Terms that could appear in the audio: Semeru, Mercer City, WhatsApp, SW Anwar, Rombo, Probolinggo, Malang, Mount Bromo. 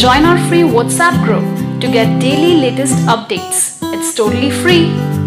Join our free WhatsApp group to get daily latest updates. It's totally free.